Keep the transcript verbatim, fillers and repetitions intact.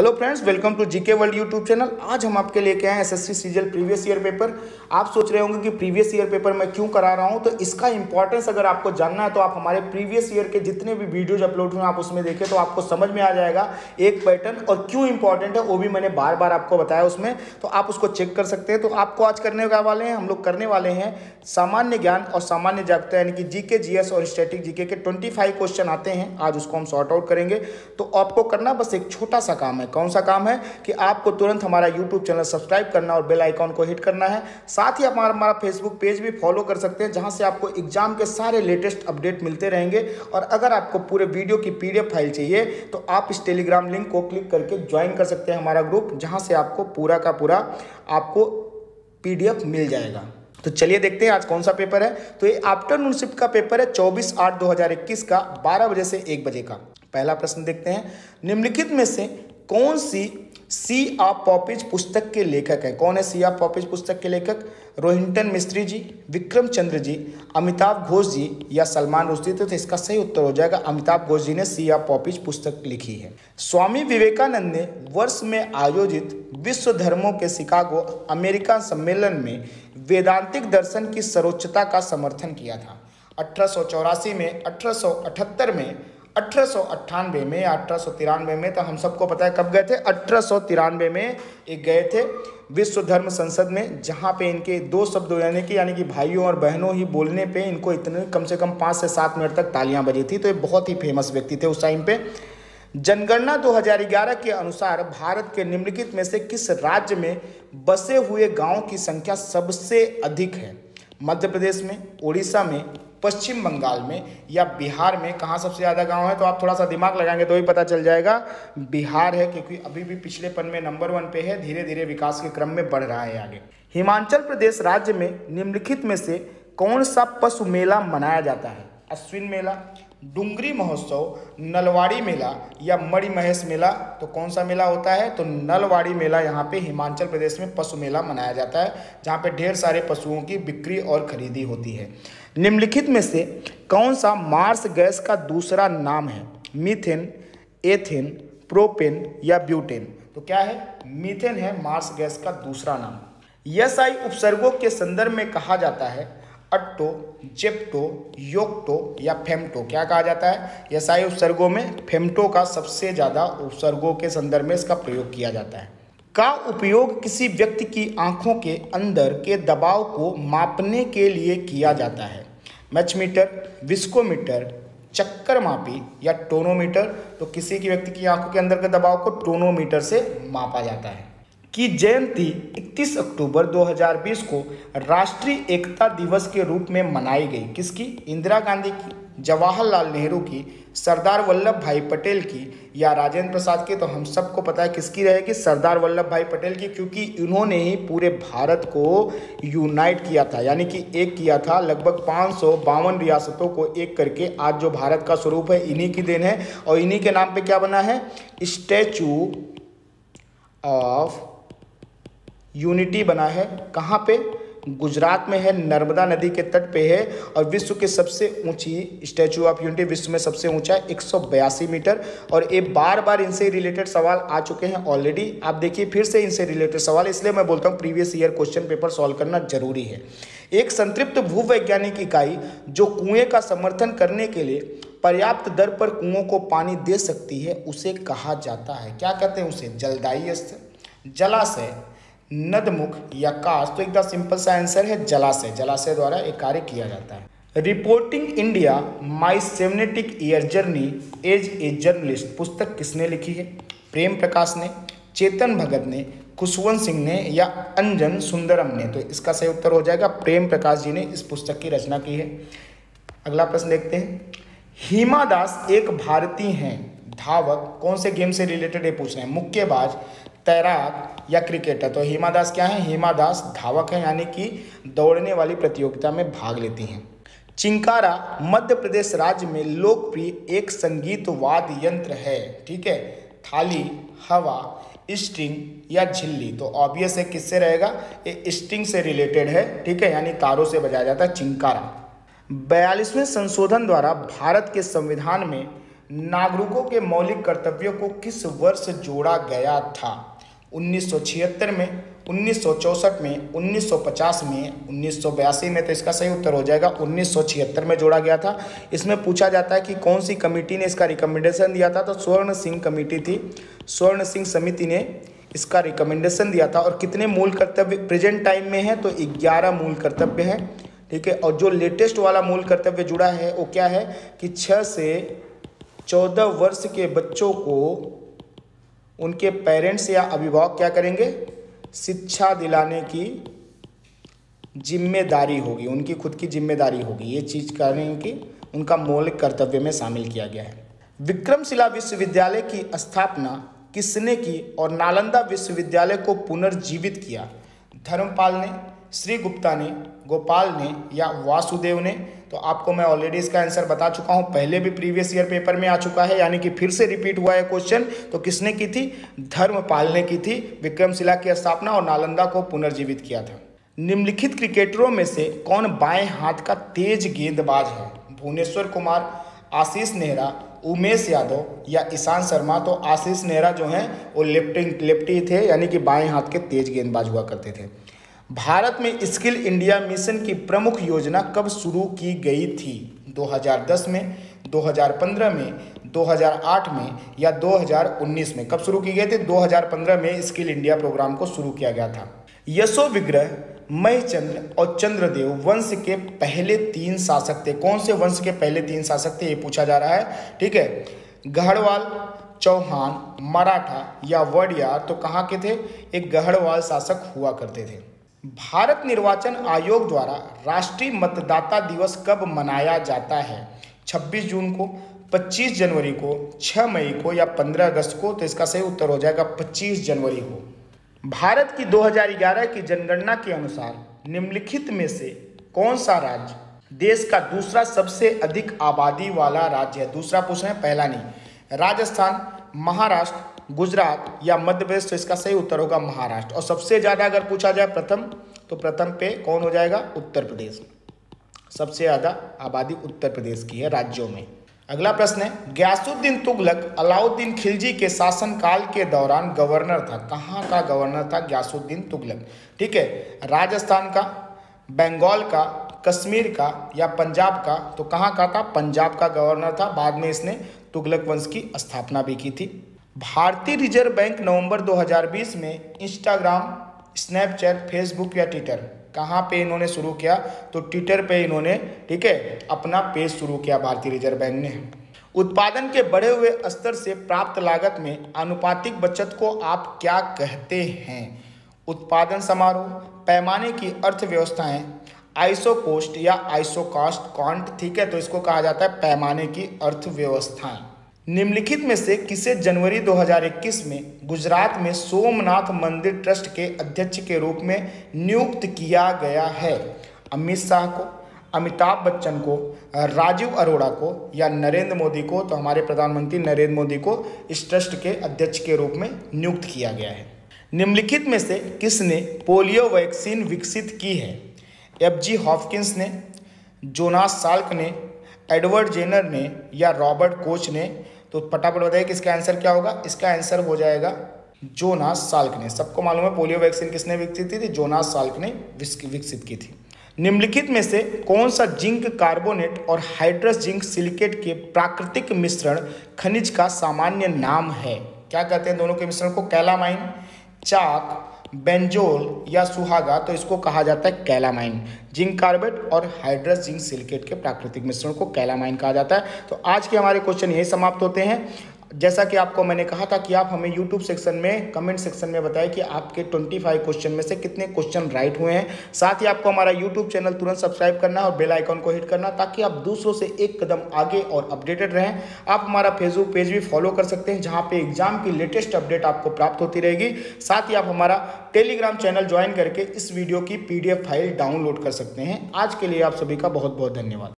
Hello friends, welcome to GK world YouTube channel. आज हम आपके लेके आए हैं SSC CGL previous year paper. आप सोच रहे होंगे कि प्रीवियस ईयर पेपर मैं क्यों करा रहा हूं, तो इसका इंपॉर्टेंस अगर आपको जानना है तो आप हमारे प्रीवियस ईयर के जितने भी वीडियोज अपलोड हुए आप उसमें देखें तो आपको समझ में आ जाएगा एक पैटर्न, और क्यों इंपॉर्टेंट है वो भी मैंने बार बार आपको बताया उसमें, तो आप उसको चेक कर सकते हैं। तो आपको आज करने वाले हैं हम लोग करने वाले हैं सामान्य ज्ञान और सामान्य जागता यानी कि जीके, जीएस और स्टैटिक जीके के ट्वेंटी फाइव क्वेश्चन आते हैं, आज उसको हम सॉर्ट आउट करेंगे। तो आपको करना बस एक छोटा सा काम है। कौन सा काम है कि आपको तुरंत हमारा यूट्यूब चैनल सब्सक्राइब करना और बेल आइकॉन को हिट करना है। साथ ही आप हमारा हमारा फेसबुक पेज भी फॉलो कर सकते हैं, जहां से आपको एग्जाम के सारे लेटेस्ट अपडेट मिलते रहेंगे। और अगर आपको पूरे वीडियो की पीडीएफ फाइल चाहिए तो आप इस टेलीग्राम लिंक को क्लिक करके ज्वाइन कर सकते हैं हमारा ग्रुप, जहां से आपको पूरा का पूरा आपको पीडीएफ मिल जाएगा। तो चलिए देखते हैं आज कौन सा पेपर है। तो ये आफ्टरनून शिफ्ट का पेपर है चौबीस आठ दो हजार इक्कीस का, बारह बजे से एक बजे का। पहला प्रश्न देखते हैं, निम्नलिखित में से कौन सी सी ऑफ पॉपीज पुस्तक के लेखक है? कौन है सी ऑफ पॉपीज पुस्तक के लेखक? रोहिंटन मिस्त्री जी, विक्रम चंद्र जी, अमिताभ घोष जी या सलमान रुश्दी। तो इसका सही उत्तर हो जाएगा अमिताभ घोष जी ने सी ऑफ पॉपीज पुस्तक लिखी है। स्वामी विवेकानंद ने वर्ष में आयोजित विश्व धर्मों के शिकागो अमेरिका सम्मेलन में वेदांतिक दर्शन की सर्वोच्चता का समर्थन किया था। अठारह सौ चौरासी में, अठारह सौ अठहत्तर में, अठारह सौ अट्ठानवे में, अठारह सौ तिरानवे में। तो हम सबको पता है कब गए थे, अठारह सौ तिरानवे में ये गए थे विश्व धर्म संसद में, जहाँ पे इनके दो शब्दों यानी कि यानी कि भाइयों और बहनों ही बोलने पे इनको इतने कम से कम पाँच से सात मिनट तक तालियां बजी थी। तो ये बहुत ही फेमस व्यक्ति थे उस टाइम पे। जनगणना दो हज़ार ग्यारह के अनुसार भारत के निम्नलिखित में से किस राज्य में बसे हुए गाँव की संख्या सबसे अधिक है? मध्य प्रदेश में, उड़ीसा में, पश्चिम बंगाल में या बिहार में? कहाँ सबसे ज़्यादा गांव है? तो आप थोड़ा सा दिमाग लगाएंगे तो ही पता चल जाएगा, बिहार है, क्योंकि अभी भी पिछलेपन में नंबर वन पे है, धीरे धीरे विकास के क्रम में बढ़ रहा है आगे। हिमाचल प्रदेश राज्य में निम्नलिखित में से कौन सा पशु मेला मनाया जाता है? अश्विन मेला, डुंगरी महोत्सव, नलवाड़ी मेला या मणि महेश मेला? तो कौन सा मेला होता है? तो नलवाड़ी मेला यहाँ पे हिमाचल प्रदेश में पशु मेला मनाया जाता है, जहाँ पे ढेर सारे पशुओं की बिक्री और खरीदी होती है। निम्नलिखित में से कौन सा मार्स गैस का दूसरा नाम है? मीथेन, एथेन, प्रोपेन या ब्यूटेन? तो क्या है, मीथेन है मार्स गैस का दूसरा नाम। यशआई उपसर्गों के संदर्भ में कहा जाता है अट्टो, जेप्टो, योक्टो या फेम्टो? क्या कहा जाता है? यशआई उपसर्गों में फेम्टो का सबसे ज़्यादा उपसर्गों के संदर्भ में इसका प्रयोग किया जाता है। का उपयोग किसी व्यक्ति की आंखों के अंदर के दबाव को मापने के लिए किया जाता है। मैचमीटर, विस्कोमीटर, चक्कर मापी या टोनोमीटर? तो किसी की व्यक्ति की आंखों के अंदर के दबाव को टोनोमीटर से मापा जाता है। की जयंती इकतीस अक्टूबर दो हज़ार बीस को राष्ट्रीय एकता दिवस के रूप में मनाई गई। किसकी? इंदिरा गांधी की, जवाहरलाल नेहरू की, सरदार वल्लभ भाई पटेल की या राजेंद्र प्रसाद की? तो हम सबको पता है किसकी रहेगी, सरदार वल्लभ भाई पटेल की, क्योंकि इन्होंने ही पूरे भारत को यूनाइट किया था, यानी कि एक किया था। लगभग पाँच सौ बावन रियासतों को एक करके आज जो भारत का स्वरूप है इन्हीं की देन है, और इन्हीं के नाम पर क्या बना है, स्टैचू ऑफ यूनिटी बना है। कहाँ पे? गुजरात में है, नर्मदा नदी के तट पे है, और विश्व के सबसे ऊंची स्टैचू ऑफ यूनिटी विश्व में सबसे ऊंचा है एक सौ बयासी मीटर। और ये बार बार इनसे रिलेटेड सवाल आ चुके हैं ऑलरेडी, आप देखिए फिर से इनसे रिलेटेड सवाल, इसलिए मैं बोलता हूँ previous year question paper solve करना जरूरी है। एक संतृप्त भूवैज्ञानिक इकाई जो कुएँ का समर्थन करने के लिए पर्याप्त दर पर कुओं को पानी दे सकती है उसे कहा जाता है, क्या कहते हैं उसे, जलदायी स्थल, जलाशय, नदमुख या काश? तो एकदम सिंपल सा आंसर है जलाशय, जलाशय द्वारा एक कार्य किया जाता है। Reporting India my सेमनेटिक year journey as a journalist पुस्तक किसने लिखी है? प्रेम प्रकाश ने, चेतन भगत ने, खुशवंत सिंह ने या अंजन सुंदरम ने? तो इसका सही उत्तर हो जाएगा प्रेम प्रकाश जी ने इस पुस्तक की रचना की है। अगला प्रश्न देखते हैं, हिमा दास एक भारतीय हैं धावक, कौन से गेम से रिलेटेड ये पूछ रहे हैं, मुक्केबाज, तैराक या क्रिकेटर? तो हिमा दास क्या है, हिमा दास धावक है, यानी कि दौड़ने वाली प्रतियोगिता में भाग लेती हैं। चिंकारा मध्य प्रदेश राज्य में लोकप्रिय एक संगीत वाद्य यंत्र है, ठीक है, थाली, हवा, स्ट्रिंग या झिल्ली? तो ऑब्वियस है किससे रहेगा, ये स्ट्रिंग से रिलेटेड है, ठीक है, यानी तारों से बजाया जाता है चिंकारा। बयालीसवें संशोधन द्वारा भारत के संविधान में नागरिकों के मौलिक कर्तव्यों को किस वर्ष जोड़ा गया था? उन्नीस सौ छिहत्तर में, उन्नीस सौ चौंसठ में, उन्नीस सौ पचास में, उन्नीस सौ बयासी में। तो इसका सही उत्तर हो जाएगा उन्नीस सौ छिहत्तर में जोड़ा गया था। इसमें पूछा जाता है कि कौन सी कमेटी ने इसका रिकमेंडेशन दिया था, तो स्वर्ण सिंह कमेटी थी, स्वर्ण सिंह समिति ने इसका रिकमेंडेशन दिया था। और कितने मूल कर्तव्य प्रेजेंट टाइम में है, तो ग्यारह मूल कर्तव्य हैं, ठीक है। और जो लेटेस्ट वाला मूल कर्तव्य जुड़ा है वो क्या है कि छः से चौदह वर्ष के बच्चों को उनके पेरेंट्स या अभिभावक क्या करेंगे, शिक्षा दिलाने की जिम्मेदारी होगी, उनकी खुद की जिम्मेदारी होगी। ये चीज़ करेंगे कि उनका मौलिक कर्तव्य में शामिल किया गया है। विक्रमशिला विश्वविद्यालय की स्थापना किसने की और नालंदा विश्वविद्यालय को पुनर्जीवित किया? धर्मपाल ने, श्री गुप्ता ने, गोपाल ने या वासुदेव ने? तो आपको मैं ऑलरेडी इसका आंसर बता चुका हूं, पहले भी प्रीवियस ईयर पेपर में आ चुका है, यानी कि फिर से रिपीट हुआ है क्वेश्चन। तो किसने की थी? धर्मपाल ने की थी विक्रमशिला की स्थापना और नालंदा को पुनर्जीवित किया था। निम्नलिखित क्रिकेटरों में से कौन बाएं हाथ का तेज गेंदबाज है? भुवनेश्वर कुमार, आशीष नेहरा, उमेश यादव या ईशांत शर्मा? तो आशीष नेहरा जो हैं वो लेफ्ट लेफ्टी थे, यानी कि बाएं हाथ के तेज गेंदबाज हुआ करते थे। भारत में स्किल इंडिया मिशन की प्रमुख योजना कब शुरू की गई थी? दो हज़ार दस में, दो हज़ार पंद्रह में, दो हज़ार आठ में या दो हज़ार उन्नीस में? कब शुरू की गई थी? दो हज़ार पंद्रह में स्किल इंडिया प्रोग्राम को शुरू किया गया था। यशो विग्रह, मयचंद्र और चंद्रदेव वंश के पहले तीन शासक थे। कौन से वंश के पहले तीन शासक थे, ये पूछा जा रहा है, ठीक है। गहड़वाल, चौहान, मराठा या वडियार? तो कहाँ के थे? एक गहड़वाल शासक हुआ करते थे। भारत निर्वाचन आयोग द्वारा राष्ट्रीय मतदाता दिवस कब मनाया जाता है? छब्बीस जून को, पच्चीस जनवरी को, छह मई को या पंद्रह अगस्त को? तो इसका सही उत्तर हो जाएगा पच्चीस जनवरी को। भारत की दो हज़ार ग्यारह की जनगणना के अनुसार निम्नलिखित में से कौन सा राज्य देश का दूसरा सबसे अधिक आबादी वाला राज्य है? दूसरा पूछ रहे हैं, पहला नहीं। राजस्थान, महाराष्ट्र, गुजरात या मध्य प्रदेश? तो इसका सही उत्तर होगा महाराष्ट्र। और सबसे ज़्यादा अगर पूछा जाए प्रथम, तो प्रथम पे कौन हो जाएगा? उत्तर प्रदेश। सबसे ज़्यादा आबादी उत्तर प्रदेश की है राज्यों में। अगला प्रश्न है, ग्यासुद्दीन तुगलक अलाउद्दीन खिलजी के शासनकाल के दौरान गवर्नर था। कहाँ का गवर्नर था ग्यासुद्दीन तुगलक? ठीक है, राजस्थान का, बंगाल का, कश्मीर का या पंजाब का? तो कहाँ का था? पंजाब का गवर्नर था। बाद में इसने तुगलक वंश की स्थापना भी की थी। भारतीय रिजर्व बैंक नवंबर दो हज़ार बीस में इंस्टाग्राम, स्नैपचैट, फेसबुक या ट्विटर? कहाँ पे इन्होंने शुरू किया? तो ट्विटर पे इन्होंने, ठीक है, अपना पेज शुरू किया भारतीय रिजर्व बैंक ने। उत्पादन के बढ़े हुए स्तर से प्राप्त लागत में आनुपातिक बचत को आप क्या कहते हैं? उत्पादन समारोह, पैमाने की अर्थव्यवस्थाएँ, आइसो कोस्ट या आइसो कास्ट कॉन्ट? ठीक है, तो इसको कहा जाता है पैमाने की अर्थव्यवस्थाएँ। निम्नलिखित में से किसे जनवरी दो हज़ार इक्कीस में गुजरात में सोमनाथ मंदिर ट्रस्ट के अध्यक्ष के रूप में नियुक्त किया गया है? अमित शाह को, अमिताभ बच्चन को, राजीव अरोड़ा को या नरेंद्र मोदी को? तो हमारे प्रधानमंत्री नरेंद्र मोदी को इस ट्रस्ट के अध्यक्ष के रूप में नियुक्त किया गया है। निम्नलिखित में से किसने पोलियो वैक्सीन विकसित की है? एफ जी हॉपकिंस ने, जोनास साल्क ने, एडवर्ड जेनर ने या रॉबर्ट कोच ने? तो फटाफट बताइए कि इसका आंसर क्या होगा। इसका आंसर हो जाएगा जोनास साल्क ने। सबको मालूम है पोलियो वैक्सीन किसने विकसित की थी? जोनास साल्क ने विकसित की थी। निम्नलिखित में से कौन सा जिंक कार्बोनेट और हाइड्रस जिंक सिलिकेट के प्राकृतिक मिश्रण खनिज का सामान्य नाम है? क्या कहते हैं दोनों के मिश्रण को? कैलामाइन, चाक, बेंजोल या सुहागा? तो इसको कहा जाता है कैलामाइन। जिंक कार्बोनेट और हाइड्रस जिंक सिलिकेट के प्राकृतिक मिश्रण को कैलामाइन कहा जाता है। तो आज के हमारे क्वेश्चन यही समाप्त होते हैं। जैसा कि आपको मैंने कहा था कि आप हमें यूट्यूब सेक्शन में, कमेंट सेक्शन में बताएं कि आपके पच्चीस क्वेश्चन में से कितने क्वेश्चन राइट हुए हैं। साथ ही आपको हमारा यूट्यूब चैनल तुरंत सब्सक्राइब करना और बेल आइकॉन को हिट करना, ताकि आप दूसरों से एक कदम आगे और अपडेटेड रहें। आप हमारा फेसबुक पेज भी फॉलो कर सकते हैं, जहाँ पर एग्जाम की लेटेस्ट अपडेट आपको प्राप्त होती रहेगी। साथ ही आप हमारा टेलीग्राम चैनल ज्वाइन करके इस वीडियो की P D F file download कर सकते हैं। आज के लिए आप सभी का बहुत बहुत धन्यवाद।